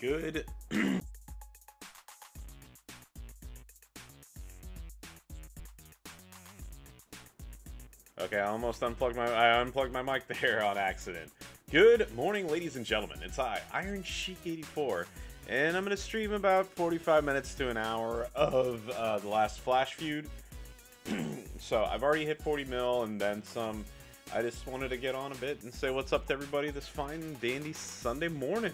good. Okay, I almost unplugged my mic there on accident. Good morning, ladies and gentlemen. It's I, Iron Sheik84, and I'm gonna stream about 45 minutes to an hour of the last Flash Feud. So I've already hit 40 mil and then some. I just wanted to get on a bit and say what's up to everybody this fine, dandy Sunday morning.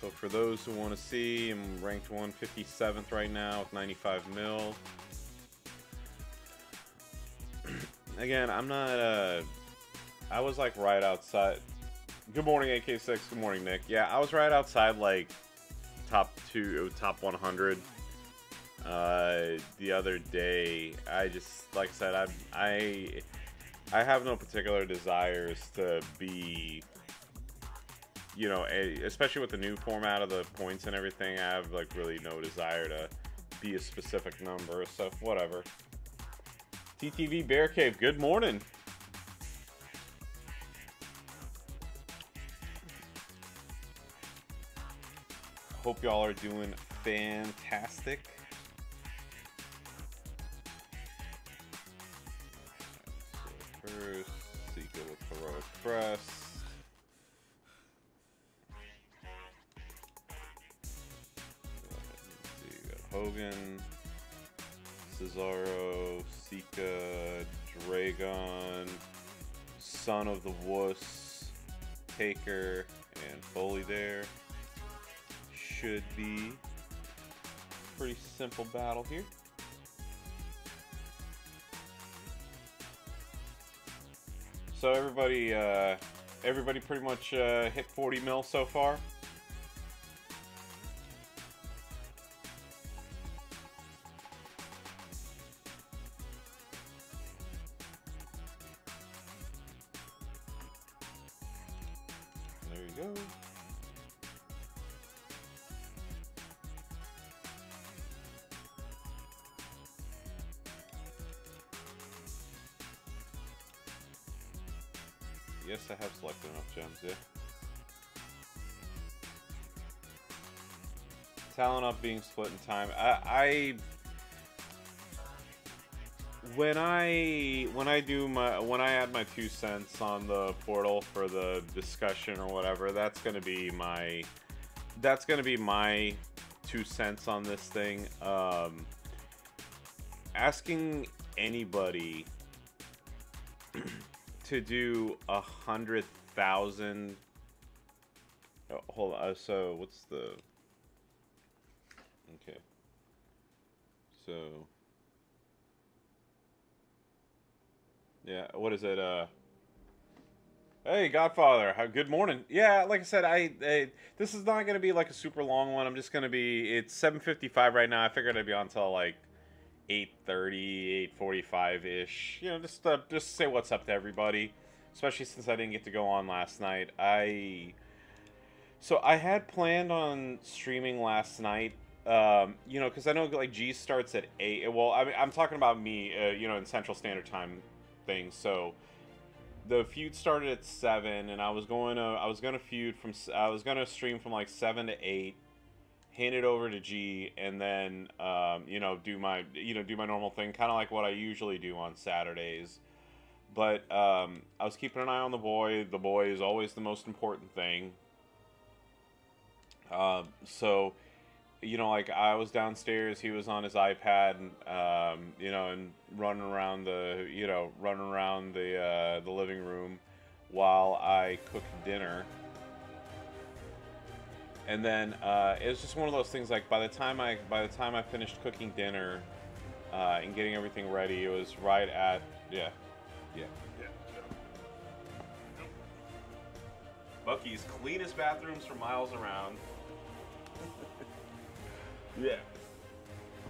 So for those who want to see, I'm ranked 157th right now with 95 mil. Again, I'm not, I was like right outside. Good morning, AK6. Good morning, Nick. Yeah, I was right outside, like, top 100 the other day. I just, like I said, I have no particular desires to be, you know, especially with the new format of the points and everything, I have, like, really no desire to be a specific number, so whatever. TTV Bear Cave, good morning. Hope y'all are doing fantastic. So first, Seeker with heroic press. Let's see, we got Hogan, Cesaro, Seeker, Dragon, Son of the Wuss, Taker, and Bully there. Should be pretty simple battle here. So everybody, pretty much hit 40 mil so far. There you go. Yes, I have selected enough gems, yeah. Talent up being split in time. When I add my 2 cents on the portal for the discussion or whatever, that's gonna be my 2 cents on this thing. Asking anybody to do 100,000. Oh, hold on. So what's the? Okay. So. Yeah. What is it? Hey, Godfather. Good morning. Yeah. Like I said, I this is not gonna be like a super long one. I'm just gonna be. It's 7:55 right now. I figured I'd be on till like 8:30, 8:45-ish, you know, just say what's up to everybody, especially since I didn't get to go on last night. I had planned on streaming last night, you know, because I know, like, G starts at 8, well, I mean, I'm talking about me, you know, in Central Standard Time things, so the feud started at 7, and I was going to stream from, like, 7 to 8, hand it over to G, and then you know, do my normal thing, kind of like what I usually do on Saturdays. But I was keeping an eye on the boy. The boy is always the most important thing. So, you know, like, I was downstairs, he was on his iPad, and you know, and running around the living room while I cooked dinner. And then it was just one of those things. Like, by the time I finished cooking dinner and getting everything ready, it was right at yeah. Bucky's cleanest bathrooms for miles around. Yeah.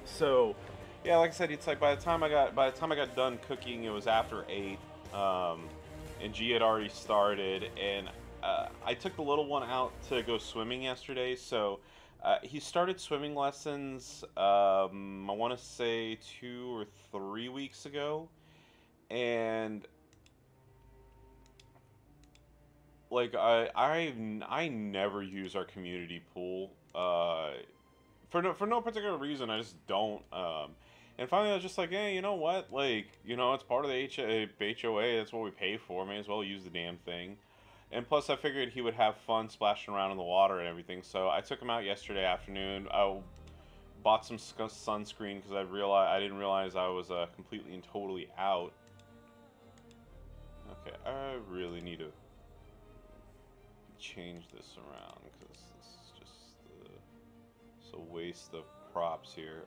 So, yeah, like I said, it's like by the time I got done cooking, it was after 8, and G had already started. And I took the little one out to go swimming yesterday, so He started swimming lessons, I want to say 2 or 3 weeks ago, and like I never use our community pool for no particular reason. I just don't. And finally, I was just like, hey, you know what? Like, you know, it's part of the HOA. That's what we pay for. May as well use the damn thing. And plus, I figured he would have fun splashing around in the water and everything. So I took him out yesterday afternoon. I bought some sunscreen because I didn't realize I was completely and totally out. Okay, I really need to change this around because this is just it's a waste of props here.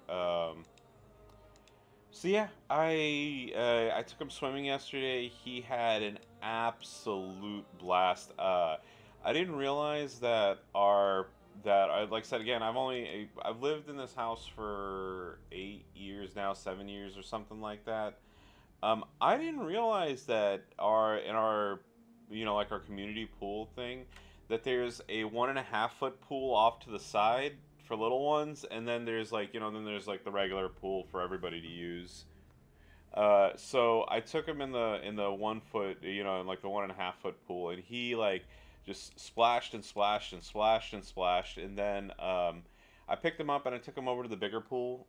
So yeah, I took him swimming yesterday. He had an absolute blast. I didn't realize that like I said again, I've lived in this house for 8 years now, 7 years or something like that. I didn't realize that in our you know, like our community pool thing, that there's a 1.5 foot pool off to the side for little ones, and then there's like, you know, then there's like the regular pool for everybody to use. So I took him in the 1 foot, you know, in like the 1.5 foot pool, and he like just splashed and splashed and splashed and splashed, and then I picked him up and I took him over to the bigger pool.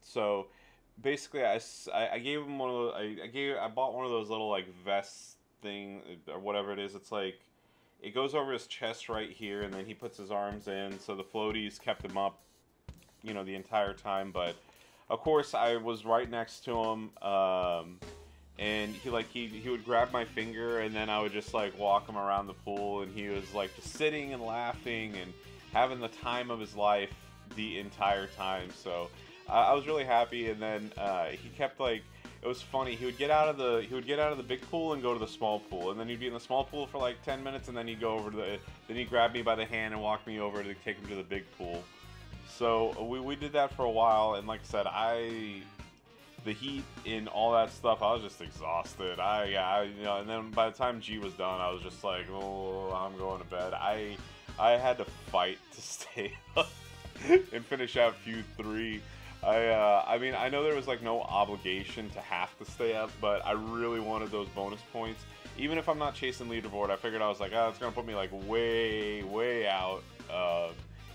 So basically I gave him one of those, I bought one of those little like vest thing or whatever it is. It's like it goes over his chest right here, and then he puts his arms in, so the floaties kept him up, you know, the entire time. But of course I was right next to him, and he would grab my finger, and then I would just like walk him around the pool, and he was like just sitting and laughing and having the time of his life the entire time. So I was really happy. And then he kept like, it was funny. He would get out of the big pool and go to the small pool, and then he'd be in the small pool for like 10 minutes, and then he'd go over to the. Then he'd grab me by the hand and walk me over to take him to the big pool. So we did that for a while, and like I said, the heat and all that stuff, I was just exhausted. I you know, and then by the time G was done, I was just like, oh, I'm going to bed. I had to fight to stay up and finish out Feud 3. I mean, I know there was like no obligation to have to stay up, but I really wanted those bonus points. Even if I'm not chasing leaderboard, I figured, I was like, oh, it's gonna put me like way out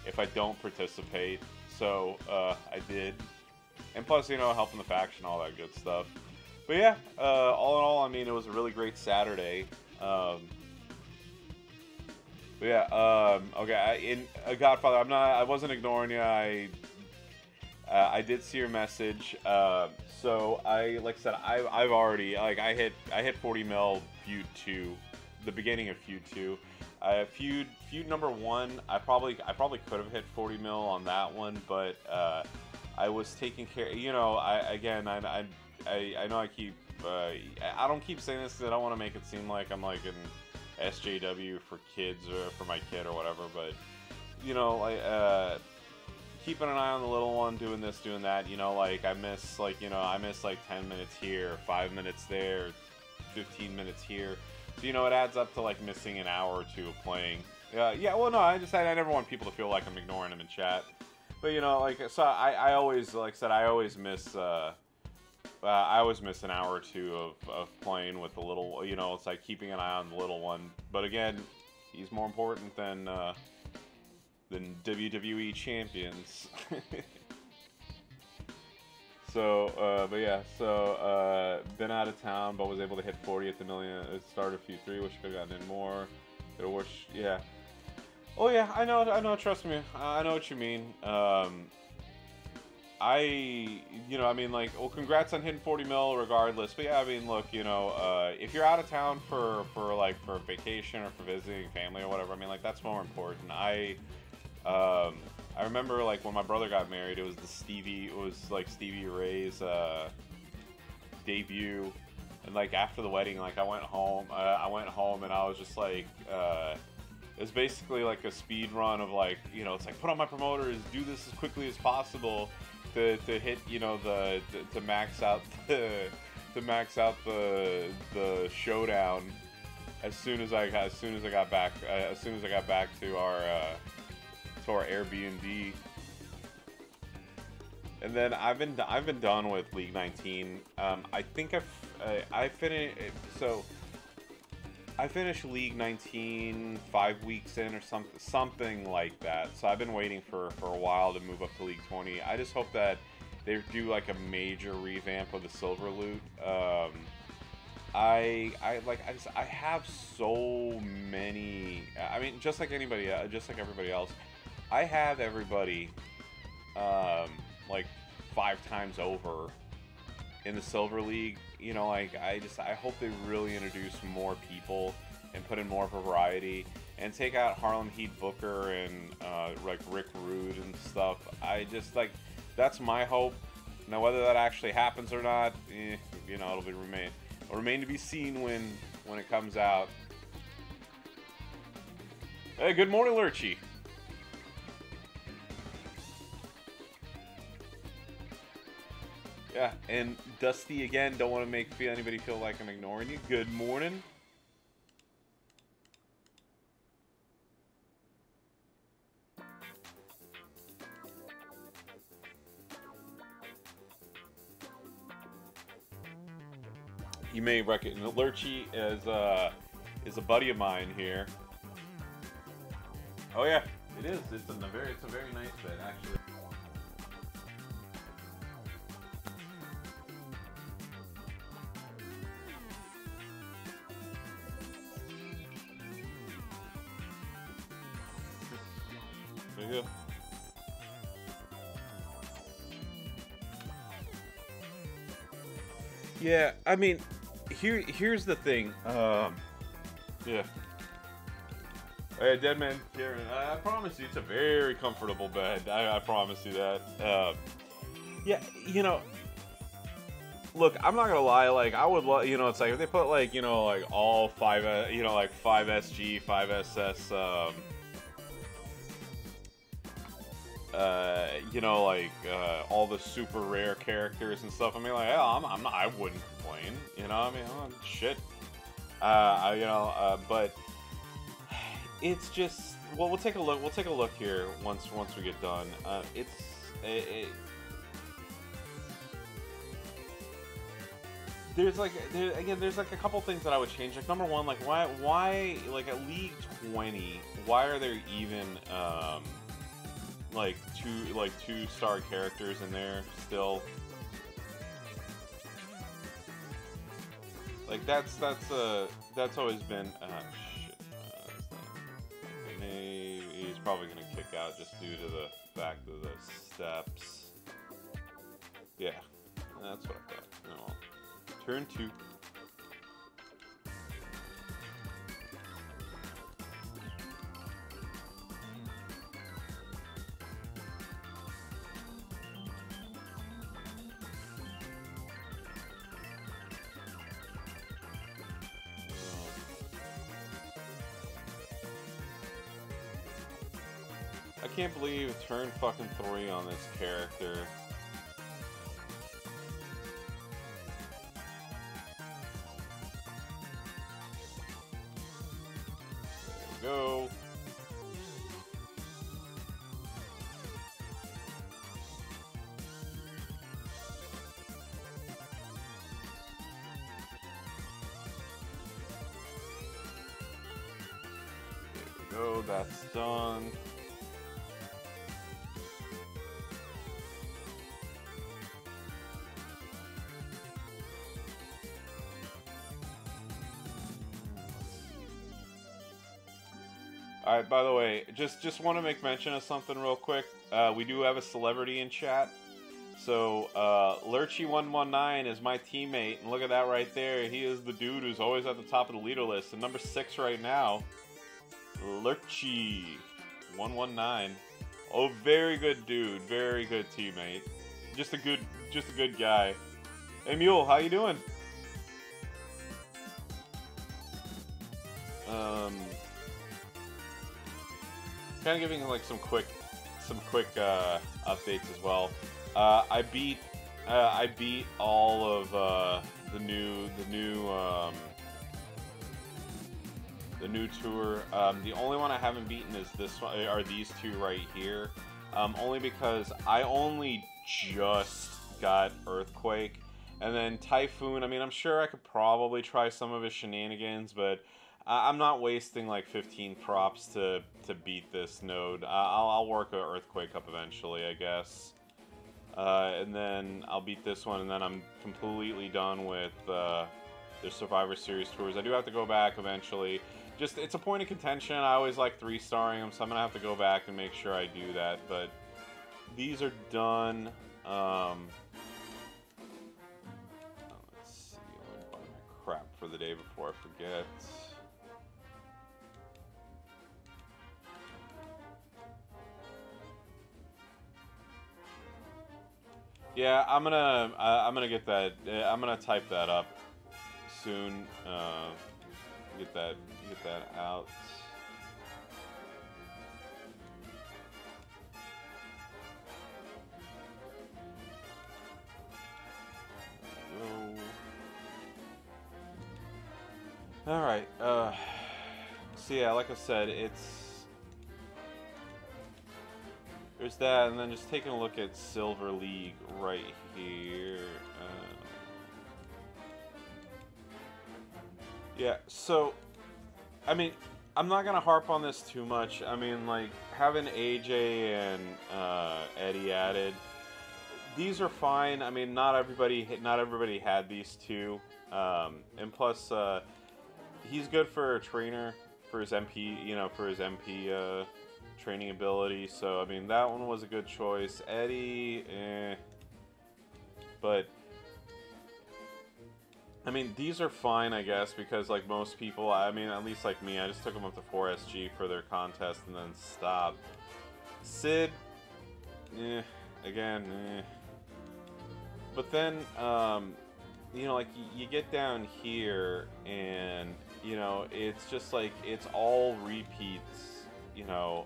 if I don't participate. So I did, and plus, you know, helping the faction, all that good stuff. But yeah, all in all, I mean, it was a really great Saturday. But yeah, okay. In Godfather, I wasn't ignoring you. I did see your message. So like I said, I've already, like, I hit 40 mil Feud 2, the beginning of Feud 2. Feud number 1, I probably could have hit 40 mil on that one, but I was taking care, you know, I know I keep, I don't keep saying this because I don't want to make it seem like I'm like an SJW for kids or for my kid or whatever, but, you know, like, keeping an eye on the little one, doing this, doing that, you know, like, I miss, like, 10 minutes here, 5 minutes there, 15 minutes here, so, you know, it adds up to, like, missing an hour or two of playing. Yeah, well, no, I never want people to feel like I'm ignoring them in chat, but, you know, like, so, I always, like I said, I always miss an hour or two of playing with the little, you know, it's like keeping an eye on the little one, but again, he's more important than WWE Champions. So, but yeah, so, been out of town, but was able to hit 40 at the million, start of Feud 3, wish I could have gotten in more, yeah. Oh yeah, I know, trust me, I know what you mean. You know, I mean, like, well, congrats on hitting 40 mil regardless, but yeah, I mean, look, you know, if you're out of town for vacation or for visiting family or whatever, I mean, like, that's more important. I remember, like, when my brother got married, it was, like, Stevie Ray's, debut, and, like, after the wedding, like, I went home, and I was just, like, it was basically, like, a speed run of, like, you know, it's, like, put on my promoters, do this as quickly as possible to hit, you know, to max out the showdown as soon as I got back to our, to our Airbnb. And then I've been done with League 19. I think I finished, so I finished League 19 5 weeks in or something like that. So I've been waiting for a while to move up to League 20. I just hope that they do like a major revamp of the silver loot. I have so many. I mean, just like anybody, just like everybody else, I have everybody like 5 times over in the Silver League. You know, like I hope they really introduce more people and put in more variety and take out Harlem Heat Booker and like Rick Rude and stuff. I just like, that's my hope. Now whether that actually happens or not, you know, it'll remain to be seen when it comes out. Hey, good morning, Lurchy. Yeah, and Dusty again. Don't want to make anybody feel like I'm ignoring you. Good morning. You may recognize Lurchy is a buddy of mine here. Oh yeah, it is. It's a very nice bed actually. Yeah, I mean, here's the thing. Yeah. Hey, Deadman, Karen, I promise you, it's a very comfortable bed. I promise you that. Yeah, you know, look, I'm not gonna lie. Like, I would love, you know, it's like if they put like, you know, like all five, you know, like 5SG, 5SS, you know, like all the super rare characters and stuff. I mean, like, oh, I wouldn't complain. You know, I mean, oh, shit. You know, but it's just. Well, we'll take a look. We'll take a look here once we get done. There's like there's like a couple things that I would change. Like number one, like why like at League 20, why are there even like two-star characters in there still? Like that's always been shit. He's probably gonna kick out just due to the fact of the steps. Yeah, that's what I thought. No. Turn 2. I can't believe turn fucking 3 on this character. There we go. There we go, that's done. All right, by the way, just want to make mention of something real quick. We do have a celebrity in chat. So, Lurchy119 is my teammate, and look at that right there. He is the dude who's always at the top of the leader list. And number 6 right now, Lurchy119. Oh, very good dude, very good teammate. Just a good guy. Hey, Mule, how you doing? Kind of giving like some quick updates as well. I beat all of the new the new tour. The only one I haven't beaten is this one, are these two right here. Only because I only just got Earthquake. And then Typhoon, I mean, I'm sure I could probably try some of his shenanigans, but I'm not wasting like 15 props to beat this node. I'll work an Earthquake up eventually, I guess. And then I'll beat this one, and then I'm completely done with the Survivor Series tours. I do have to go back eventually. Just, it's a point of contention. I always like 3-starring them, so I'm going to have to go back and make sure I do that. But these are done. Let's see. I'm going to buy my crap for the day before I forget. Yeah, I'm gonna get that. I'm gonna type that up soon. Get that out. All right. So yeah, like I said, there's that, and then just taking a look at Silver League right here. Yeah, so, I mean, I'm not going to harp on this too much. I mean, like, having AJ and Eddie added, these are fine. I mean, not everybody had these two. And plus, he's good for a trainer, for his MP, you know, for his MP training ability, so I mean that one was a good choice. Eddie, but I mean these are fine, I guess, because like most people, I mean at least like me, I just took them up to 4SG for their contest and then stopped. Sid, again, but then you know, like you get down here and you know it's just like it's all repeats. You know,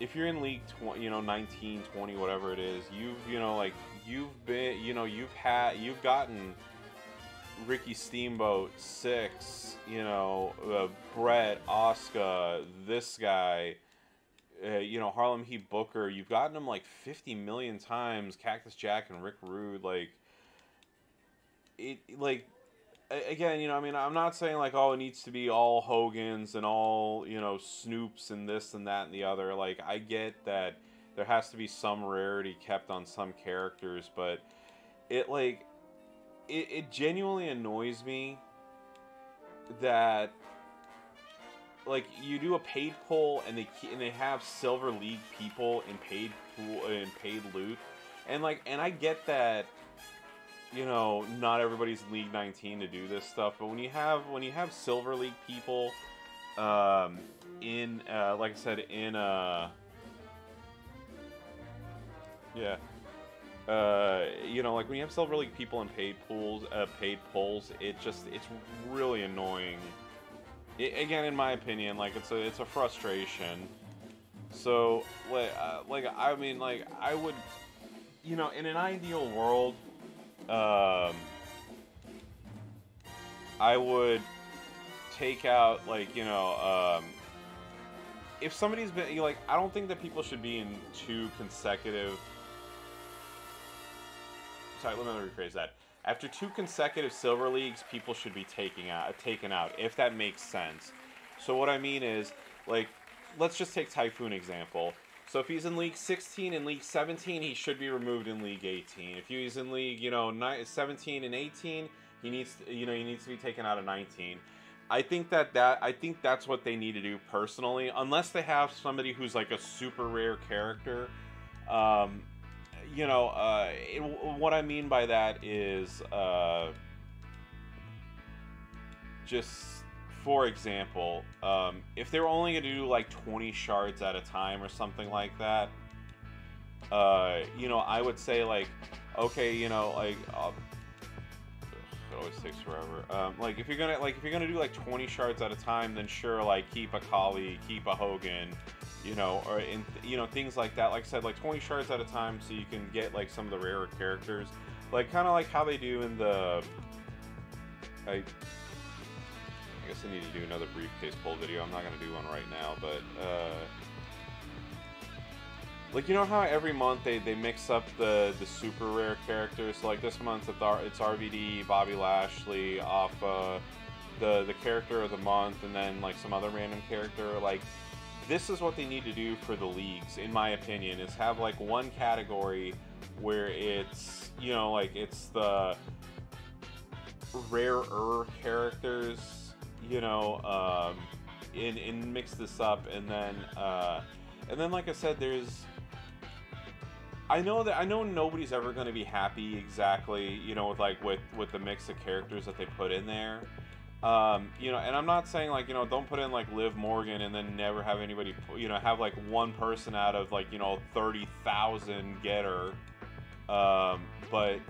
if you're in League 20, you know, 19, 20, whatever it is, you've gotten Ricky Steamboat, 6, you know, Brett, Asuka, this guy, you know, Harlem Heat Booker, you've gotten him like 50 million times, Cactus Jack and Rick Rude, again, you know, I mean, I'm not saying, like, oh, it needs to be all Hogan's and all, you know, Snoop's and this and that and the other. Like, I get that there has to be some rarity kept on some characters, but it, like, it genuinely annoys me that, like, you do a paid pool and they have Silver League people in paid pool and paid loot. And, like, and I get that, you know, not everybody's League 19 to do this stuff, but when you have Silver League people like I said, you know, like when you have Silver League people in paid pulls, it's really annoying. Again, in my opinion, like it's a frustration. So like I mean, like I would, you know, in an ideal world, I would take out, like, you know, if somebody's been, like, I don't think that people should be in two consecutive, sorry, let me rephrase that. After two consecutive Silver Leagues, people should be taken out, if that makes sense. So what I mean is, like, let's just take Typhoon example. So if he's in League 16 and League 17, he should be removed in League 18. If he's in League, you know, 17 and 18, he needs to be taken out of 19. I think that's what they need to do personally, unless they have somebody who's like a super rare character. You know, what I mean by that is, just, for example, if they were only going to do like 20 shards at a time or something like that, you know, I would say like, okay, you know, like it always takes forever. Like if you're gonna do like 20 shards at a time, then sure, like keep a Kali, keep a Hogan, you know, or in, you know, things like that. Like I said, like 20 shards at a time, so you can get like some of the rarer characters, like kind of like how they do in the. I guess I need to do another briefcase pull video. I'm not going to do one right now, but, like, you know how every month they mix up the super rare characters? So, like, this month it's RVD, Bobby Lashley, Alpha, the character of the month, and then, like, some other random character. Like, this is what they need to do for the leagues, in my opinion, is have, like, one category where it's, you know, like, it's the rarer characters, you know, and mix this up, and then like I said, there's, I know nobody's ever going to be happy exactly, you know, with like with the mix of characters that they put in there, you know, and I'm not saying like, you know, don't put in like Liv Morgan and then never have anybody, you know, have like one person out of like, you know, 30,000 get her, but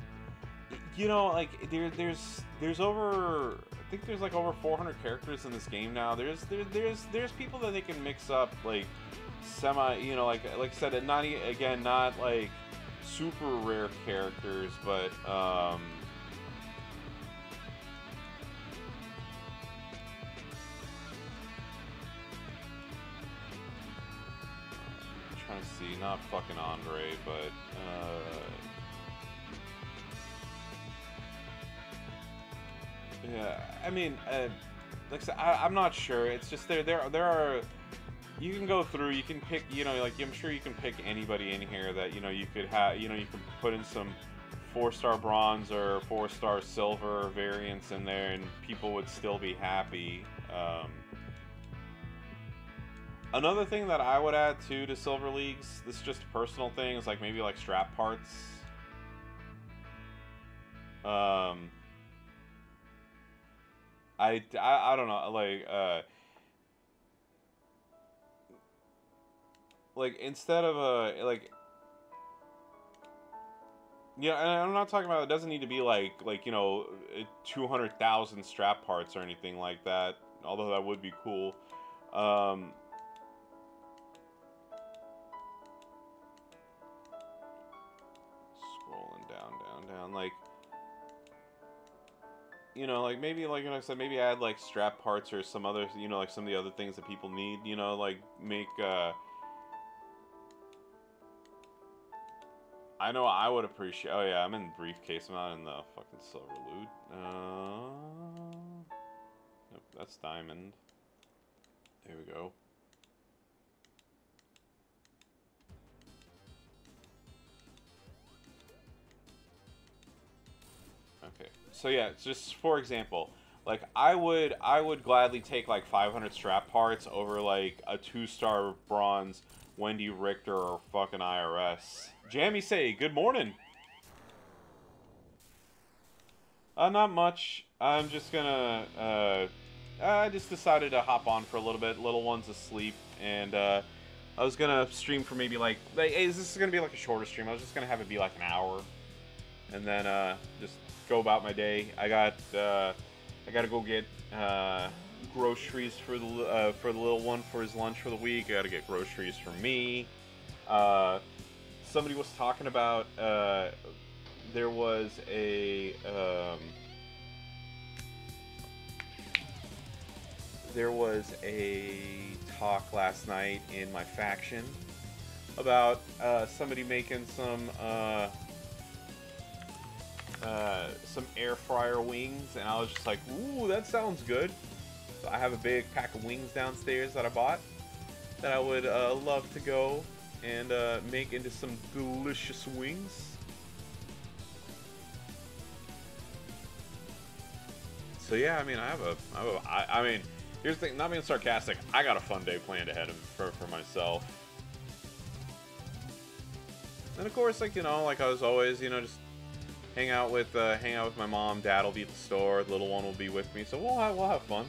you know, like there's over, I think there's like over 400 characters in this game now. There's people that they can mix up like semi, you know, like I said, not again, not like super rare characters, but I'm trying to see, not fucking Andre, but yeah, I mean, like I said, I'm not sure. It's just there are. You can go through. You can pick. You know, like I'm sure you can pick anybody in here that you know you could have. You know, you can put in some 4-star bronze or 4-star silver variants in there, and people would still be happy. Another thing that I would add too to Silver Leagues, this is just a personal thing, is like maybe like strap parts. I don't know, like instead of a like, you know, and I'm not talking about, it doesn't need to be like you know 200,000 strap parts or anything like that, although that would be cool. Scrolling down, like, you know, like maybe, like I said, maybe add like strap parts or some other, you know, like some of the other things that people need, you know, like make, I know I would appreciate, oh yeah, I'm in briefcase, I'm not in the fucking silver loot, nope, that's diamond, there we go. Okay, so yeah, just for example, like I would gladly take like 500 strap parts over like a 2-star bronze Wendy Richter or fucking IRS. Jammy say, good morning. Not much. I'm just gonna, I just decided to hop on for a little bit. Little one's asleep, and I was gonna stream for maybe like hey, this is gonna be like a shorter stream. I was just gonna have it be like an hour, and then just go about my day. I gotta go get groceries for the little one for his lunch for the week. I gotta get groceries for me. Somebody was talking about there was a talk last night in my faction about somebody making some air fryer wings, and I was just like, ooh, that sounds good. So I have a big pack of wings downstairs that I bought that I would love to go and make into some delicious wings. So yeah, I mean, I mean, here's the thing, not being sarcastic, I got a fun day planned ahead of for myself. And of course, like, you know, like I was always, you know, just hang out with my mom. Dad will be at the store. The little one will be with me. So we'll have fun.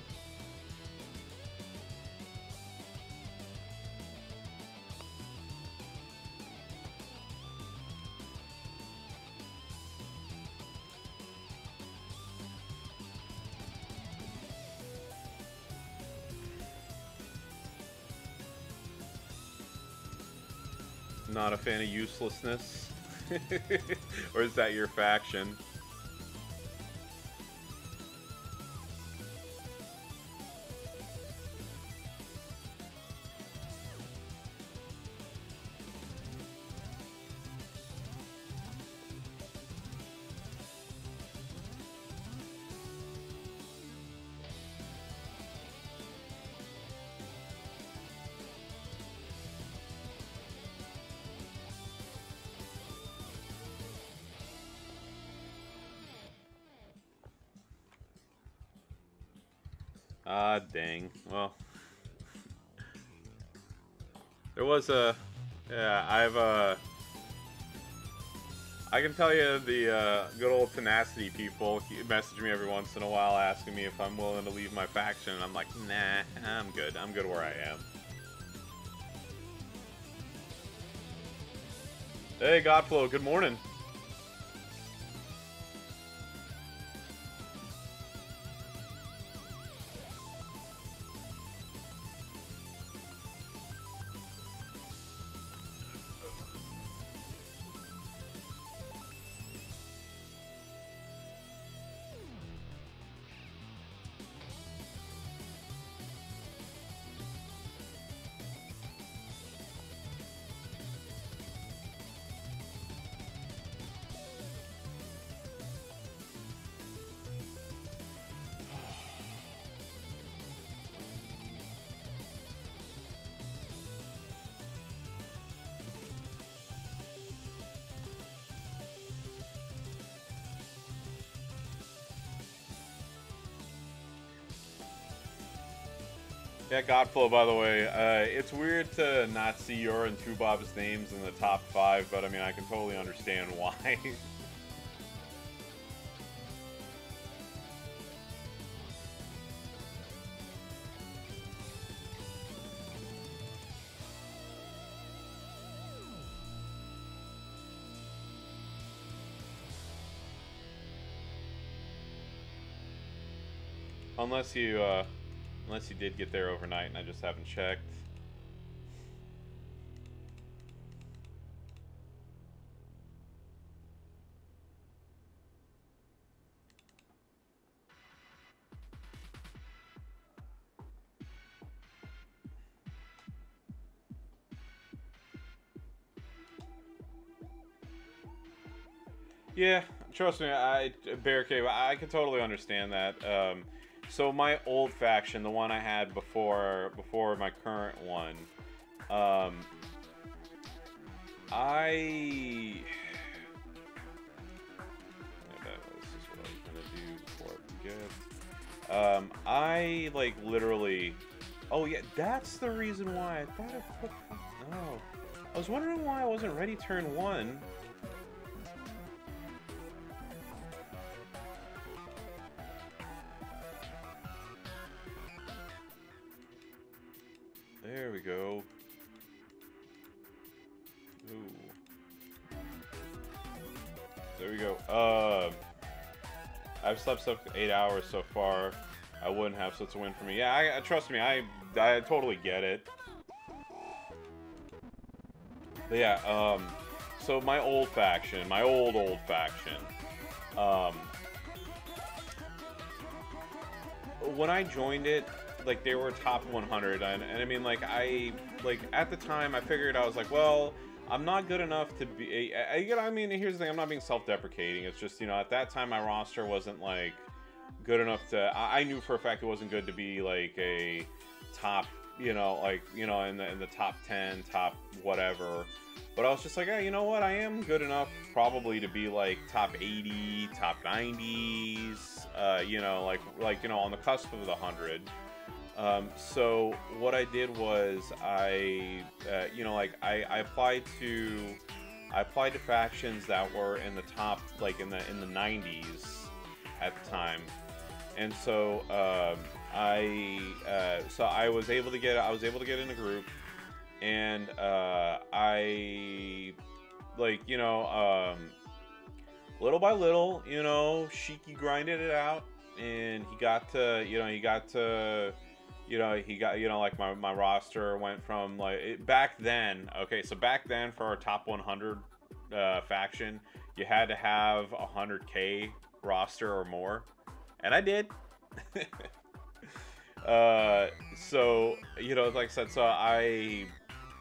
Not a fan of uselessness. Or is that your faction? Ah, dang. Well, there was a... Yeah, I've, I can tell you the, good old Tenacity people message me every once in a while asking me if I'm willing to leave my faction, and I'm like, nah, I'm good. I'm good where I am. Hey, Godflow, good morning. Yeah, Godflow, by the way, it's weird to not see your and Tubob's names in the top 5, but I mean, I can totally understand why. Unless you, unless you did get there overnight and I just haven't checked. Yeah, trust me, Bear Cave, I can totally understand that. So my old faction, the one I had before my current one, This is what I was gonna do before I forget. I like literally. Oh yeah, that's the reason why I thought I put. Oh, I was wondering why I wasn't ready turn 1. There we go. Ooh. There we go. I've slept up to 8 hours so far. I wouldn't have, so it's a win for me. Yeah, trust me, I totally get it. But yeah, so my old faction, my old faction. When I joined it, like they were top 100 and I mean like at the time I figured I was like, well, I'm not good enough to be I mean, here's the thing, I'm not being self-deprecating, it's just, you know, at that time my roster wasn't like good enough to I knew for a fact it wasn't good to be like a top, you know, like, you know, in the top 10, top whatever, but I was just like, hey, you know what, I am good enough probably to be like top 80, top 90s, you know, like you know, on the cusp of the 100. So what I did was I applied to factions that were in the top, like in the 90s at the time, and so I was able to get in a group, and little by little, you know, Shiki grinded it out, and he got to, you know, like my roster went from like back then. Okay, so back then for our top 100 faction, you had to have 100K roster or more, and I did. So you know, like I said, so I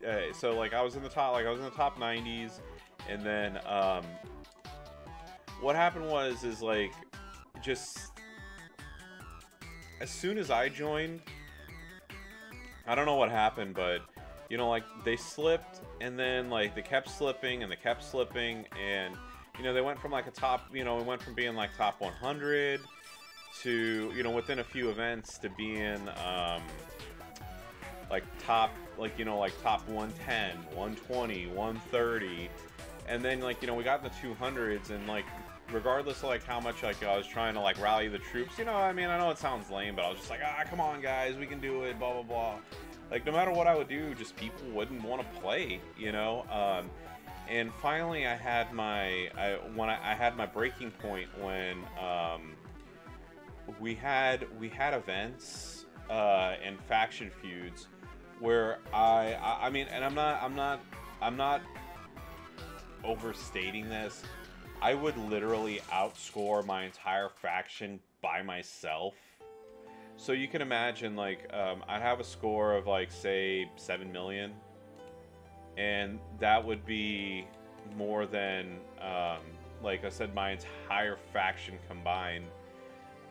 was in the top, like I was in the top 90s, and then what happened was is like just as soon as I joined. I don't know what happened, but, you know, like, they slipped, and then, like, they kept slipping, and they kept slipping, and, you know, they went from, like, a top, you know, we went from being, like, top 100 to, you know, within a few events to being like top, like, you know, like top 110, 120, 130, and then, like, you know, we got in the 200s, and like regardless of like how much like I was trying to like rally the troops, you know, I mean, I know it sounds lame, but I was just like, ah, come on guys, we can do it, blah blah blah. Like no matter what I would do, just people wouldn't want to play, you know. And finally, I had my I had my breaking point when we had events and faction feuds where I mean, and I'm not overstating this. I would literally outscore my entire faction by myself. So you can imagine, like, I'd have a score of, like, say, 7 million. And that would be more than, like I said, my entire faction combined.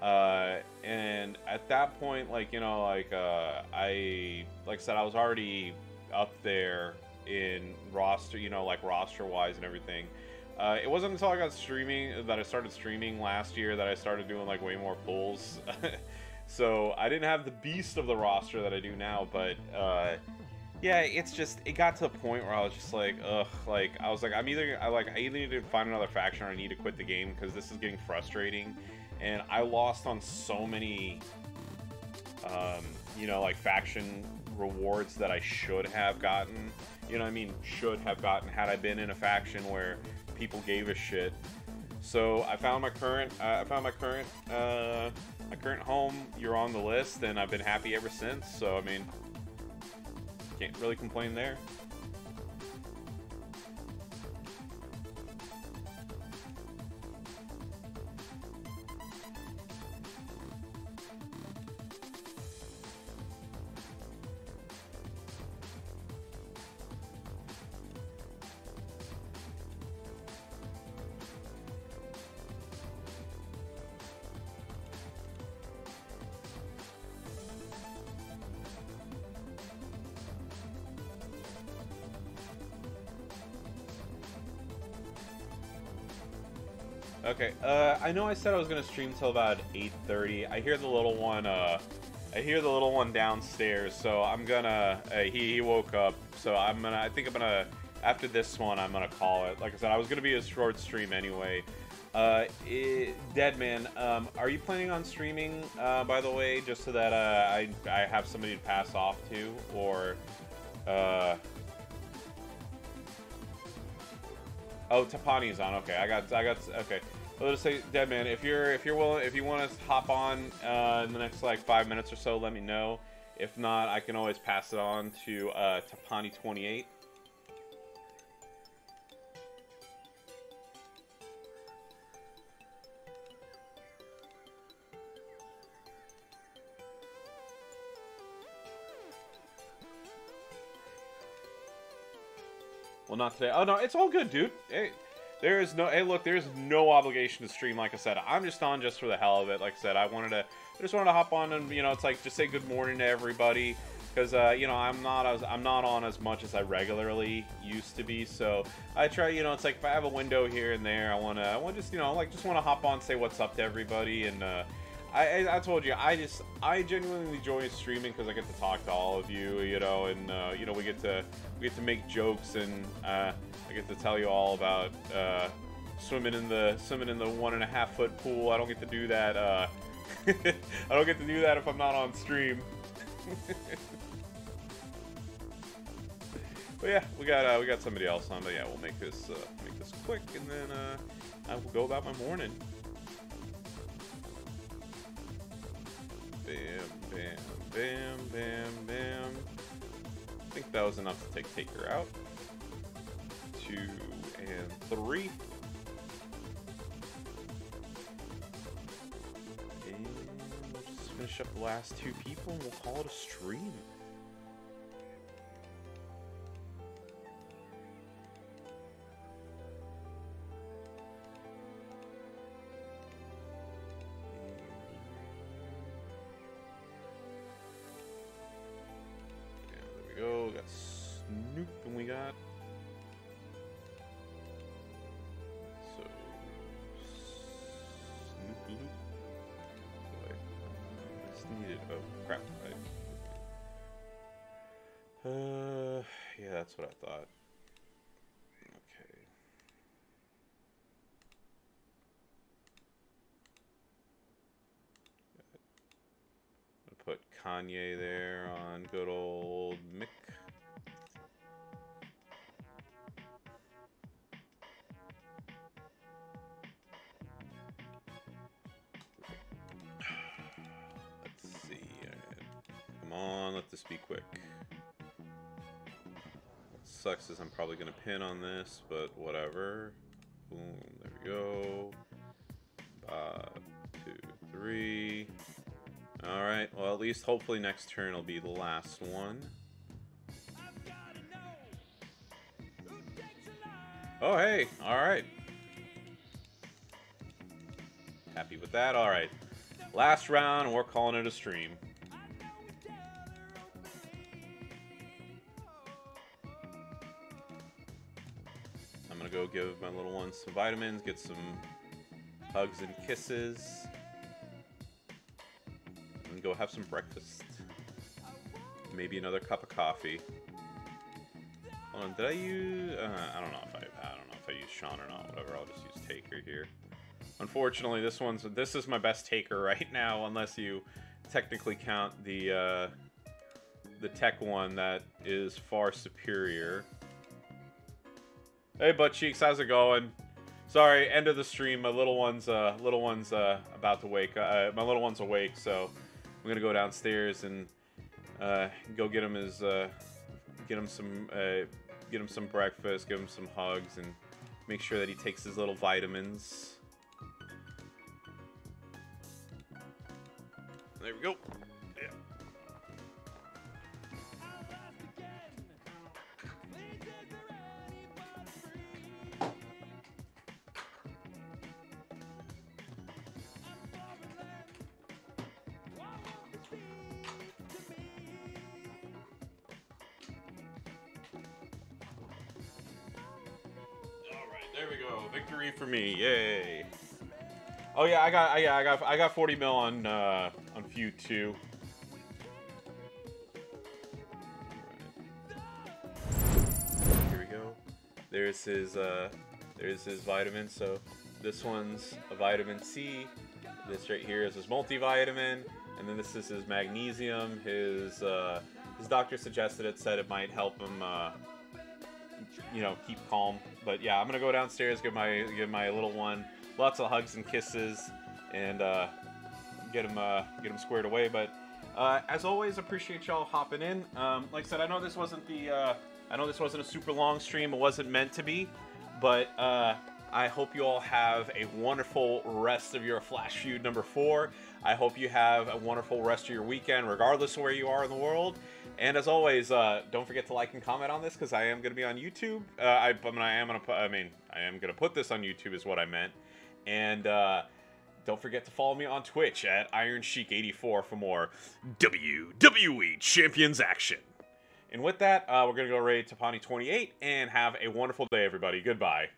And at that point, like, you know, like, like I said, I was already up there in roster, you know, like, roster-wise and everything. It wasn't until I got streaming, that I started streaming last year, that I started doing, like, way more pulls. So I didn't have the beast of the roster that I do now, but, yeah, it's just, it got to a point where I was just like, ugh, like, I was like, I either need to find another faction or I need to quit the game, because this is getting frustrating, and I lost on so many, you know, like, faction rewards that I should have gotten, you know what I mean, should have gotten had I been in a faction where people gave a shit. So I found my current, my current home. You're on the list, and I've been happy ever since, so I mean, can't really complain there. Okay, I know I said I was gonna stream till about 8:30. I hear the little one, downstairs, so I'm gonna, he woke up, so I'm gonna, after this one, I'm gonna call it. Like I said, I was gonna be a short stream anyway. Deadman, are you planning on streaming, by the way, just so that, I have somebody to pass off to, or, oh, Tapani's on. Okay, I got. Okay, well, let's say, Deadman, if you're willing, if you want to hop on in the next like 5 minutes or so, let me know. If not, I can always pass it on to Tapani28. Well, not today. Oh, no, it's all good, dude. Hey, there is no... Hey, look, there's no obligation to stream, like I said. I'm just on just for the hell of it. Like I said, I just wanted to hop on and, you know, it's like, just say good morning to everybody. Because, you know, I'm not on as much as I regularly used to be. So, I try, you know, it's like, if I have a window here and there, I want to just, you know, like, just want to hop on, say what's up to everybody. And, I told you, I genuinely enjoy streaming because I get to talk to all of you, you know, and, you know, we get to make jokes, and, I get to tell you all about, swimming in the 1.5 foot pool. I don't get to do that, I don't get to do that if I'm not on stream. But yeah, we got somebody else on, but yeah, we'll make this quick, and then, I will go about my morning. Bam, bam, bam, bam, bam. I think that was enough to take Taker out. 2 and 3. And we'll just finish up the last two people and we'll call it a stream. Oh, crap. Yeah, that's what I thought. Okay. I'm gonna put Kanye there on good old Mick. Let's see. Come on, let this be quick. Sucks is I'm probably gonna pin on this, but whatever. Boom, there we go. 5, 2, 3. All right. Well, at least hopefully next turn will be the last one. Oh hey. All right. Happy with that. All right. Last round. We're calling it a stream. Go give my little one some vitamins, get some hugs and kisses, and go have some breakfast. Maybe another cup of coffee. Hold on, did I use? I don't know if I use Sean or not. Whatever, I'll just use Taker here. Unfortunately, this is my best Taker right now, unless you technically count the tech one that is far superior. Hey, butt cheeks, how's it going? Sorry, end of the stream. My little one's about to wake. My little one's awake, so I'm gonna go downstairs and go get him his, get him some breakfast, give him some hugs, and make sure that he takes his little vitamins. There we go. Yeah. For me, yay! Oh yeah, I got 40 mil on Feud 2. Right. Here we go. There's his vitamin. So this one's a vitamin C. This right here is his multivitamin, and then this is his magnesium. His doctor suggested it, said it might help him. You know, keep calm. But yeah, I'm gonna go downstairs, give my little one lots of hugs and kisses, and get him squared away. But as always, appreciate y'all hopping in. Like I said, I know this wasn't a super long stream. It wasn't meant to be, but I hope you all have a wonderful rest of your Flash Feud number 4. I hope you have a wonderful rest of your weekend, regardless of where you are in the world. And as always, don't forget to like and comment on this, because I am going to be on YouTube. I am going to put this on YouTube is what I meant. And don't forget to follow me on Twitch at Iron Sheik84 for more WWE Champions action. And with that, we're going to go raid Tapani28, and have a wonderful day, everybody. Goodbye.